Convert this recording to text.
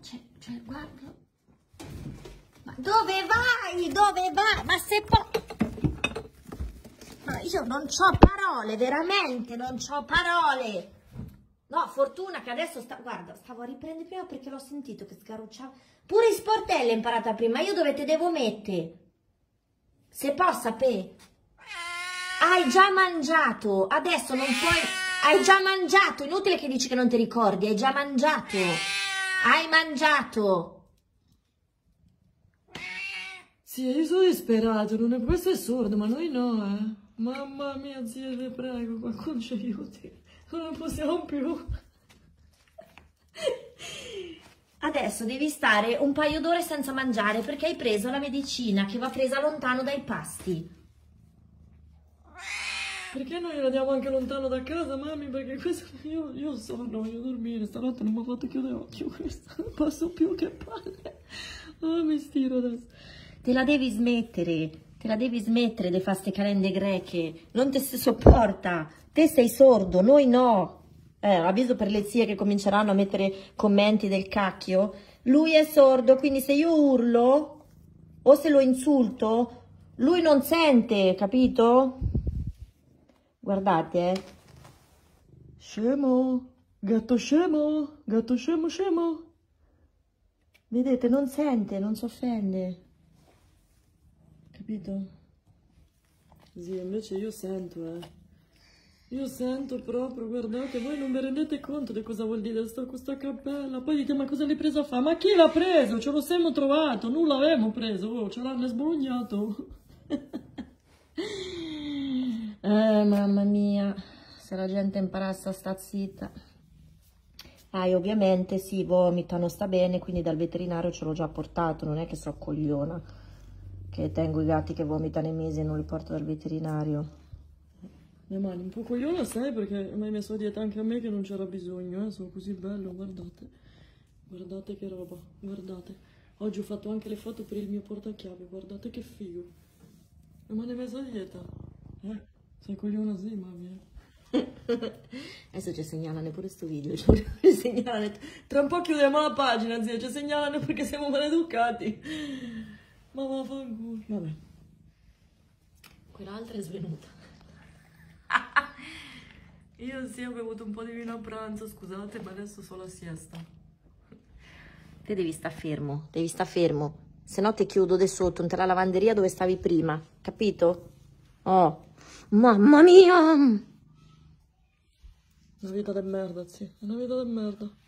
Cioè, guarda. Ma dove vai? Dove va? Ma se poi... Ma io non c'ho parole, veramente, non c'ho parole. No, fortuna che adesso sta... Guarda, stavo a riprendere prima perché l'ho sentito che sgarucciava. Pure in sportello è imparata prima, io dove te devo mettere? Se posso sapere. Hai già mangiato, adesso non puoi... Hai già mangiato, inutile che dici che non ti ricordi, hai già mangiato. Hai mangiato. Sì, io sono disperato, non è... questo è sordo, ma noi no, eh. Mamma mia, zia, vi prego, qualcuno ci aiuti. Non possiamo più. Adesso devi stare un paio d'ore senza mangiare perché hai preso la medicina che va presa lontano dai pasti. Perché noi la diamo anche lontano da casa, mami? Perché questo io sonno, voglio dormire, stanotte non mi ha fatto chiudere occhio, questa non posso più, che palle. Ah, mi stiro adesso. Te la devi smettere, le faste calende greche, non te si sopporta, te sei sordo, noi no. Avviso per le zie che cominceranno a mettere commenti del cacchio, lui è sordo, quindi se io urlo o se lo insulto, lui non sente, capito? Guardate, Scemo, gatto scemo, scemo. Vedete, non sente, non si offende. Capito? Sì, invece io sento, Io sento proprio, guardate, voi non vi rendete conto di cosa vuol dire questa cappella. Poi dite, ma cosa l'hai presa a fare? Ma chi l'ha preso? Ce lo siamo trovato, non l'avevamo preso, oh, ce l'hanno sbrugnato. Mamma mia, se la gente imparasse a sta zitta. Ah, e ovviamente sì, vomita, non sta bene, quindi dal veterinario ce l'ho già portato, non è che so cogliona, che tengo i gatti che vomitano in mesi e non li porto dal veterinario. Mia madre, un po' cogliona sei, perché mi hai messo a dieta anche a me che non c'era bisogno, sono così bello, guardate, guardate che roba, guardate, oggi ho fatto anche le foto per il mio portachiavi, guardate che figo, e mi hai messo a dieta, sei cogliona sì, mamma mia. Adesso ci segnalano pure sto video, ci segnalano, tra un po' chiudiamo la pagina, zia, ci segnalano perché siamo maleducati, ma vaffanculo, vabbè, quell'altra è svenuta. Io sì, ho bevuto un po' di vino a pranzo, scusate, ma adesso so la siesta. Te devi sta fermo, se no te chiudo de sotto, non te la lavanderia dove stavi prima, capito? Oh, mamma mia! Una vita da merda, sì, una vita da merda.